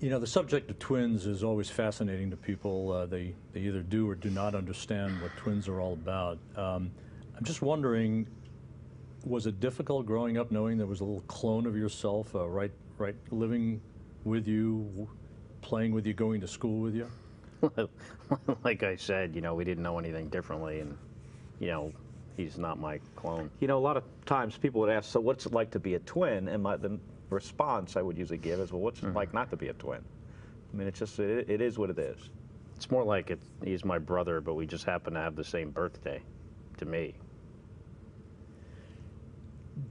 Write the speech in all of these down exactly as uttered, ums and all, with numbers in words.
You know, the subject of twins is always fascinating to people. Uh, they, they either do or do not understand what twins are all about. Um, I'm just wondering, was it difficult growing up knowing there was a little clone of yourself, uh, right, right, living with you, playing with you, going to school with you? Like I said, you know, we didn't know anything differently, and, you know, he's not my clone. You know, a lot of times people would ask, so what's it like to be a twin? And my, the response I would usually give is, well, what's it mm-hmm. like not to be a twin? I mean, it's just, it, it is what it is. It's more like it, he's my brother, but we just happen to have the same birthday, to me.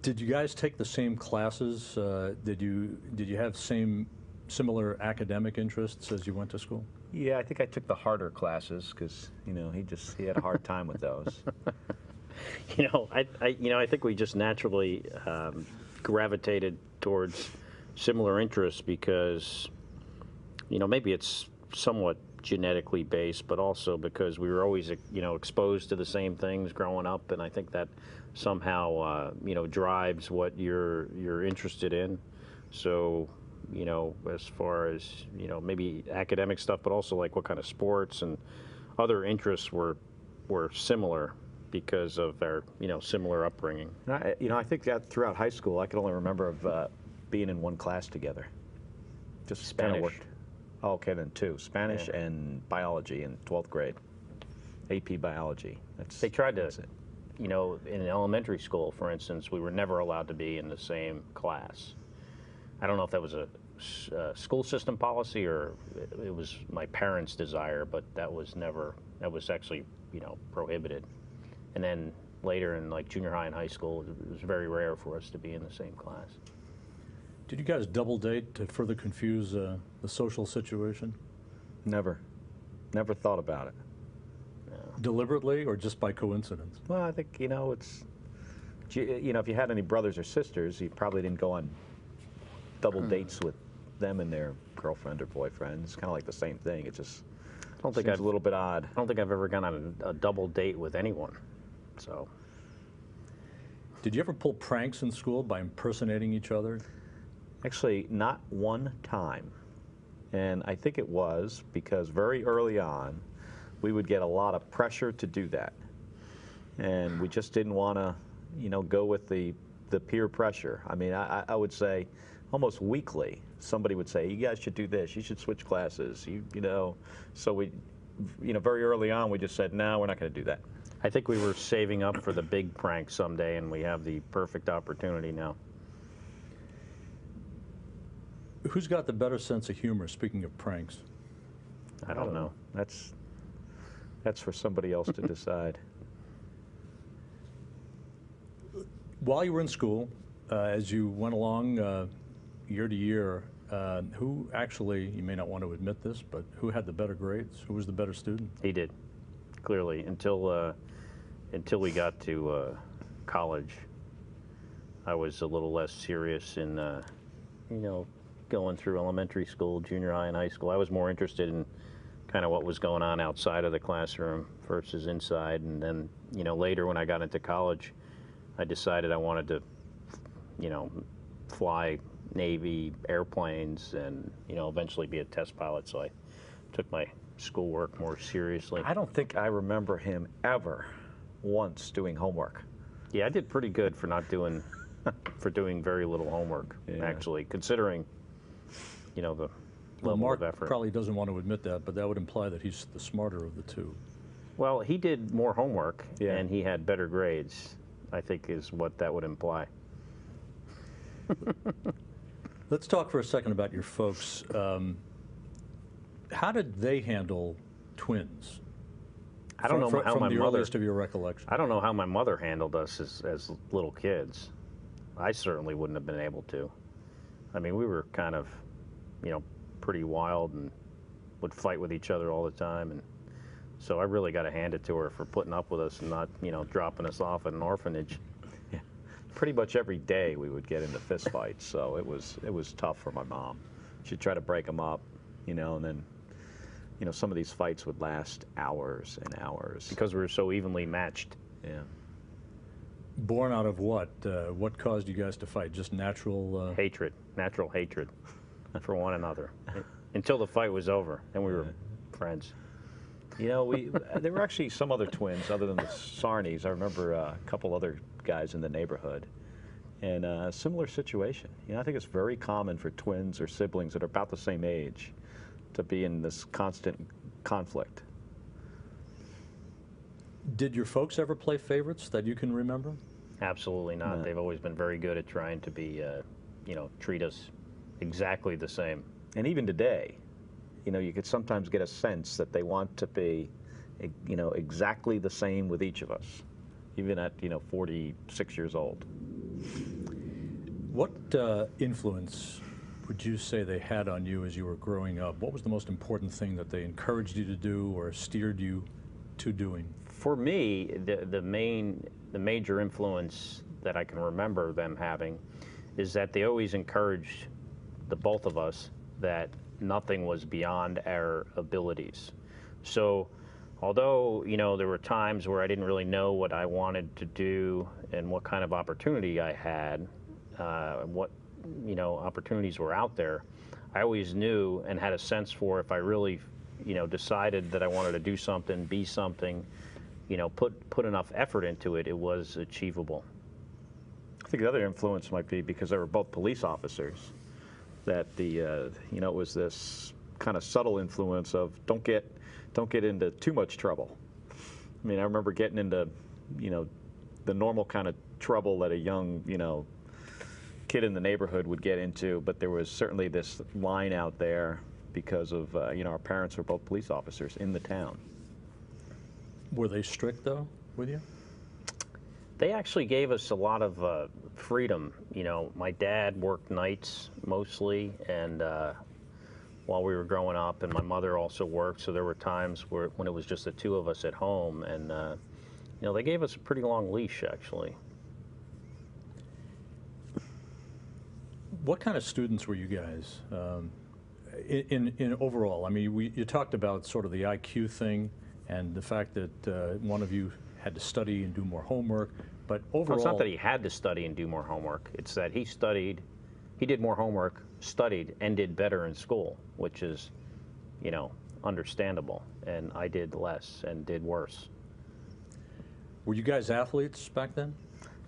Did you guys take the same classes? Uh, did you did you have same similar academic interests as you went to school? Yeah, I think I took the harder classes because, you know, he just he had a hard time with those. You know, I, I you know I think we just naturally um, gravitated towards similar interests because, you know, maybe it's somewhat genetically based, but also because we were always, you know, exposed to the same things growing up, and I think that somehow, uh, you know, drives what you're you're interested in. So, you know, as far as, you know, maybe academic stuff, but also like what kind of sports and other interests were were similar because of their, you know, similar upbringing. And I, you know, I think that throughout high school, I could only remember of uh, being in one class together. Just Spanish. Kind of worked. Oh, okay, then two. Spanish yeah. and biology in twelfth grade. A P biology. That's, they tried to, that's it. You know, in elementary school, for instance, we were never allowed to be in the same class. I don't know if that was a uh, school system policy or it was my parents' desire, but that was never, that was actually, you know, prohibited. And then later in like junior high and high school, it was very rare for us to be in the same class. Did you guys double date to further confuse uh, the social situation? Never. Never thought about it. No. Deliberately or just by coincidence? Well, I think, you know, it's, you know, if you had any brothers or sisters, you probably didn't go on double dates with them and their girlfriend or boyfriend. It's kind of like the same thing. It just I don't think seems I've, a little bit odd. I don't think I've ever gone on a, a double date with anyone. So, did you ever pull pranks in school by impersonating each other? Actually, not one time. And I think it was because very early on, we would get a lot of pressure to do that. And we just didn't want to, you know, go with the, the peer pressure. I mean, I, I would say almost weekly, somebody would say, you guys should do this, you should switch classes, you, you know. So we, you know, very early on, we just said, no, we're not going to do that. I think we were saving up for the big prank someday, and we have the perfect opportunity now. Who's got the better sense of humor, speaking of pranks? I don't know. That's, that's for somebody else to decide. While you were in school, uh, as you went along uh, year to year, uh, who actually, you may not want to admit this, but who had the better grades? Who was the better student? He did, clearly, until, uh, until we got to uh, college. I was a little less serious in, uh, you know, going through elementary school, junior high, and high school. I was more interested in kind of what was going on outside of the classroom versus inside. And then, you know, later when I got into college, I decided I wanted to, you know, fly Navy airplanes and, you know, eventually be a test pilot. So I took my schoolwork more seriously. I don't think I remember him ever once doing homework. Yeah, I did pretty good for not doing, for doing very little homework, yeah. actually, considering, you know, the well, level Mark of effort. Probably doesn't want to admit that, but that would imply that he's the smarter of the two. Well, he did more homework, yeah. and he had better grades, I think is what that would imply. Let's talk for a second about your folks. Um, how did they handle twins? I don't know from, how from my the mother, earliest of your recollection. I don't know how my mother handled us as, as little kids. I certainly wouldn't have been able to. I mean, we were kind of, you know, pretty wild and would fight with each other all the time. And so I really got to hand it to her for putting up with us and not, you know, dropping us off at an orphanage. Yeah. Pretty much every day we would get into fist fights. So it was, it was tough for my mom. She'd try to break them up, you know, and then, you know, some of these fights would last hours and hours. Because we were so evenly matched. Yeah. Born out of what? Uh, what caused you guys to fight? Just natural uh... hatred, natural hatred for one another. until the fight was over, and we were friends. You know, we there were actually some other twins other than the Sarnies. I remember uh, a couple other guys in the neighborhood, and uh, similar situation. You know, I think it's very common for twins or siblings that are about the same age to be in this constant conflict. Did your folks ever play favorites that you can remember? Absolutely not. No. They've always been very good at trying to be, uh, you know, treat us exactly the same. And even today, you know, you could sometimes get a sense that they want to be, you know, exactly the same with each of us, even at, you know, forty-six years old. What uh, influence would you say they had on you as you were growing up? What was the most important thing that they encouraged you to do or steered you to doing? For me, the, the main, the major influence that I can remember them having is that they always encouraged the both of us that nothing was beyond our abilities. So although, you know, there were times where I didn't really know what I wanted to do and what kind of opportunity I had, uh, what, you know, opportunities were out there, I always knew and had a sense for if I really, you know, decided that I wanted to do something, be something, you know, put, put enough effort into it, it was achievable. I think the other influence might be because they were both police officers, that the, uh, you know, it was this kind of subtle influence of don't get, don't get into too much trouble. I mean, I remember getting into, you know, the normal kind of trouble that a young, you know, kid in the neighborhood would get into, but there was certainly this line out there because of, uh, you know, our parents were both police officers in the town. Were they strict, though, with you? They actually gave us a lot of uh, freedom. You know, my dad worked nights mostly, and uh, while we were growing up, and my mother also worked, so there were times where when it was just the two of us at home, and uh, you know, they gave us a pretty long leash, actually. What kind of students were you guys? Um, in, in, in overall, I mean, we, you talked about sort of the I Q thing and the fact that uh, one of you had to study and do more homework, but overall... Well, it's not that he had to study and do more homework. It's that he studied, he did more homework, studied, and did better in school, which is, you know, understandable. And I did less and did worse. Were you guys athletes back then?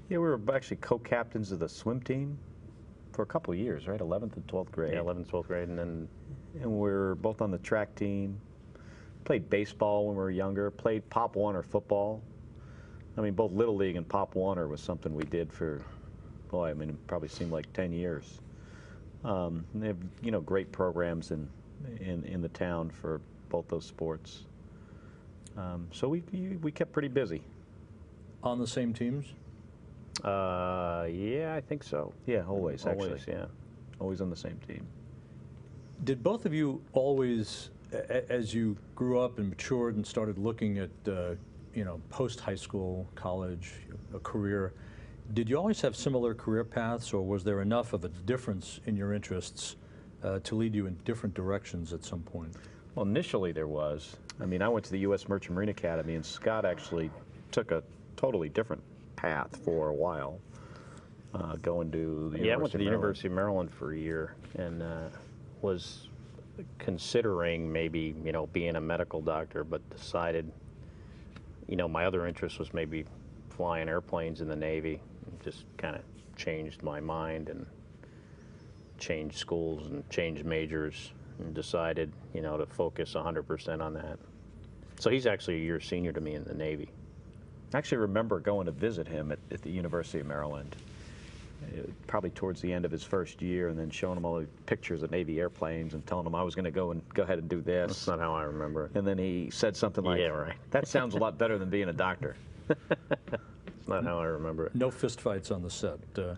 Yeah, we were actually co-captains of the swim team for a couple of years, right? eleventh and twelfth grade. Yeah, eleventh and twelfth grade, and then... And we were both on the track team. Played baseball when we were younger. Played Pop Warner football. I mean, both Little League and Pop Warner was something we did for, boy, I mean, it probably seemed like ten years. Um, they have, you know, great programs in, in, in the town for both those sports. Um, so we, we kept pretty busy. On the same teams? Uh, yeah, I think so. Yeah, always, actually. Always, yeah. Always on the same team. Did both of you always, as you grew up and matured and started looking at uh, you know, post-high school, college, a career, did you always have similar career paths, or was there enough of a difference in your interests uh, to lead you in different directions at some point? Well, initially there was. I mean, I went to the U S Merchant Marine Academy, and Scott actually took a totally different path for a while, uh, going to the yeah, University of Maryland. Yeah, I went to the University of Maryland for a year, and uh, was considering maybe, you know, being a medical doctor, but decided, you know, my other interest was maybe flying airplanes in the Navy. It just kind of changed my mind and changed schools and changed majors and decided, you know, to focus one hundred percent on that. So he's actually a year senior to me in the Navy. I actually remember going to visit him at, at the University of Maryland, it, probably towards the end of his first year, and then showing him all the pictures of Navy airplanes and telling him I was going to go and go ahead and do this. That's not how I remember it. And then he said something like, yeah, right. That sounds a lot better than being a doctor. That's not how I remember it. No fistfights on the set. Uh,